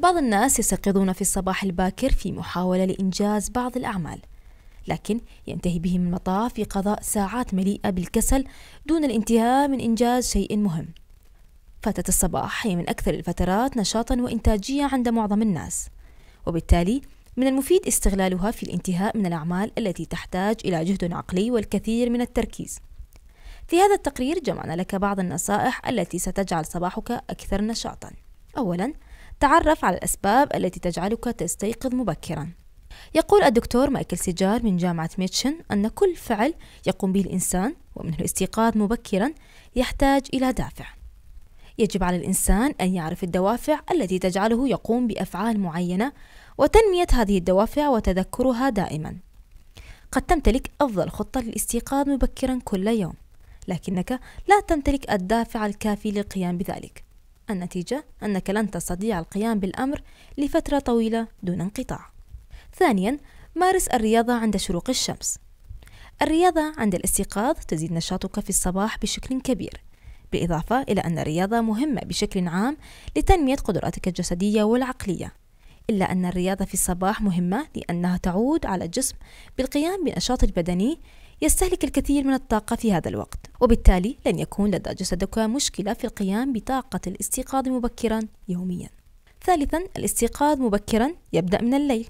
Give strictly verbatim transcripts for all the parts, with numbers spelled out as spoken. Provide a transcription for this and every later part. بعض الناس يستيقظون في الصباح الباكر في محاولة لإنجاز بعض الأعمال، لكن ينتهي بهم المطاف في قضاء ساعات مليئة بالكسل دون الانتهاء من إنجاز شيء مهم. فترة الصباح هي من أكثر الفترات نشاطاً وإنتاجية عند معظم الناس، وبالتالي من المفيد استغلالها في الانتهاء من الأعمال التي تحتاج إلى جهد عقلي والكثير من التركيز. في هذا التقرير جمعنا لك بعض النصائح التي ستجعل صباحك أكثر نشاطاً. أولاً، تعرف على الأسباب التي تجعلك تستيقظ مبكراً. يقول الدكتور مايكل سيجار من جامعة ميتشن أن كل فعل يقوم به الإنسان ومنه الاستيقاظ مبكراً يحتاج إلى دافع. يجب على الإنسان أن يعرف الدوافع التي تجعله يقوم بأفعال معينة وتنمية هذه الدوافع وتذكرها دائماً. قد تمتلك أفضل خطة للاستيقاظ مبكراً كل يوم، لكنك لا تمتلك الدافع الكافي للقيام بذلك. النتيجة أنك لن تستطيع القيام بالأمر لفترة طويلة دون انقطاع. ثانياً، مارس الرياضة عند شروق الشمس. الرياضة عند الاستيقاظ تزيد نشاطك في الصباح بشكل كبير، بالإضافة إلى أن الرياضة مهمة بشكل عام لتنمية قدراتك الجسدية والعقلية، إلا أن الرياضة في الصباح مهمة لأنها تعود على الجسم بالقيام بنشاط بدني يستهلك الكثير من الطاقة في هذا الوقت، وبالتالي لن يكون لدى جسدك مشكلة في القيام بطاقة الاستيقاظ مبكرا يوميا. ثالثا، الاستيقاظ مبكرا يبدأ من الليل.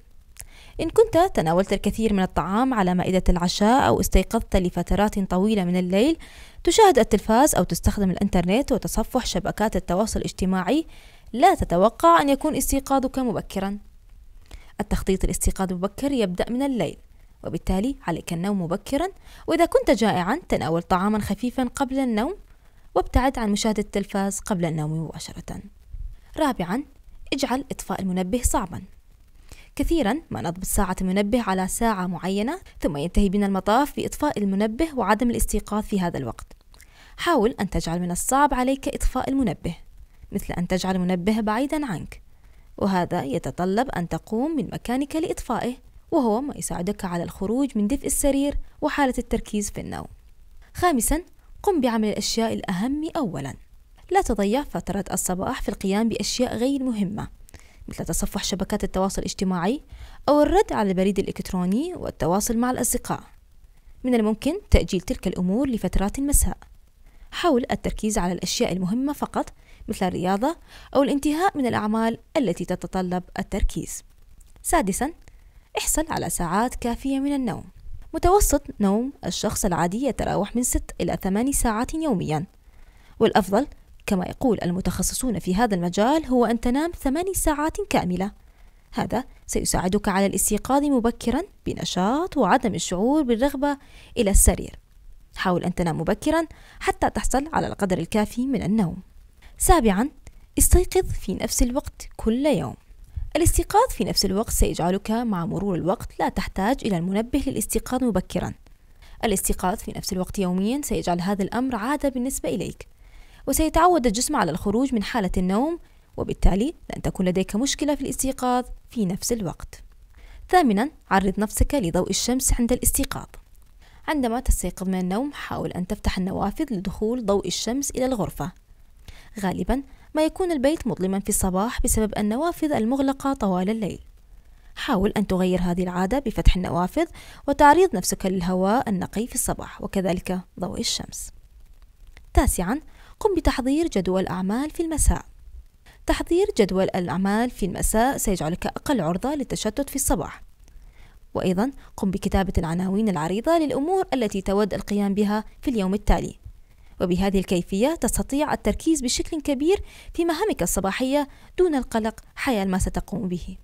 إن كنت تناولت الكثير من الطعام على مائدة العشاء أو استيقظت لفترات طويلة من الليل، تشاهد التلفاز أو تستخدم الإنترنت وتصفح شبكات التواصل الاجتماعي، لا تتوقع أن يكون استيقاظك مبكرا. التخطيط الاستيقاظ مبكر يبدأ من الليل، وبالتالي عليك النوم مبكرا، وإذا كنت جائعا تناول طعاما خفيفا قبل النوم، وابتعد عن مشاهدة التلفاز قبل النوم مباشرة. رابعا، اجعل إطفاء المنبه صعبا. كثيرا ما نضبط ساعة المنبه على ساعة معينة، ثم ينتهي بنا المطاف بإطفاء المنبه وعدم الاستيقاظ في هذا الوقت. حاول أن تجعل من الصعب عليك إطفاء المنبه، مثل أن تجعل المنبه بعيدا عنك، وهذا يتطلب أن تقوم من مكانك لإطفائه، وهو ما يساعدك على الخروج من دفء السرير وحالة التركيز في النوم. خامساً، قم بعمل الأشياء الأهم أولاً. لا تضيع فترة الصباح في القيام بأشياء غير مهمة، مثل تصفح شبكات التواصل الاجتماعي أو الرد على البريد الإلكتروني والتواصل مع الأصدقاء. من الممكن تأجيل تلك الأمور لفترات المساء. حاول التركيز على الأشياء المهمة فقط، مثل الرياضة أو الانتهاء من الأعمال التي تتطلب التركيز. سادساً، احصل على ساعات كافية من النوم. متوسط نوم الشخص العادي يتراوح من ست إلى ثماني ساعات يوميا، والأفضل كما يقول المتخصصون في هذا المجال هو أن تنام ثماني ساعات كاملة. هذا سيساعدك على الاستيقاظ مبكرا بنشاط وعدم الشعور بالرغبة إلى السرير. حاول أن تنام مبكرا حتى تحصل على القدر الكافي من النوم. سابعا، استيقظ في نفس الوقت كل يوم. الاستيقاظ في نفس الوقت سيجعلك مع مرور الوقت لا تحتاج إلى المنبه للاستيقاظ مبكرا. الاستيقاظ في نفس الوقت يوميا سيجعل هذا الأمر عادة بالنسبة إليك، وسيتعود الجسم على الخروج من حالة النوم، وبالتالي لن تكون لديك مشكلة في الاستيقاظ في نفس الوقت. ثامنا، عرض نفسك لضوء الشمس عند الاستيقاظ. عندما تستيقظ من النوم حاول أن تفتح النوافذ لدخول ضوء الشمس إلى الغرفة. غالبا ما يكون البيت مظلما في الصباح بسبب النوافذ المغلقة طوال الليل. حاول أن تغير هذه العادة بفتح النوافذ وتعريض نفسك للهواء النقي في الصباح وكذلك ضوء الشمس. تاسعا، قم بتحضير جدول أعمال في المساء. تحضير جدول الأعمال في المساء سيجعلك أقل عرضة للتشتت في الصباح، وأيضا قم بكتابة العناوين العريضة للأمور التي تود القيام بها في اليوم التالي، وبهذه الكيفية تستطيع التركيز بشكل كبير في مهامك الصباحية دون القلق حيال ما ستقوم به.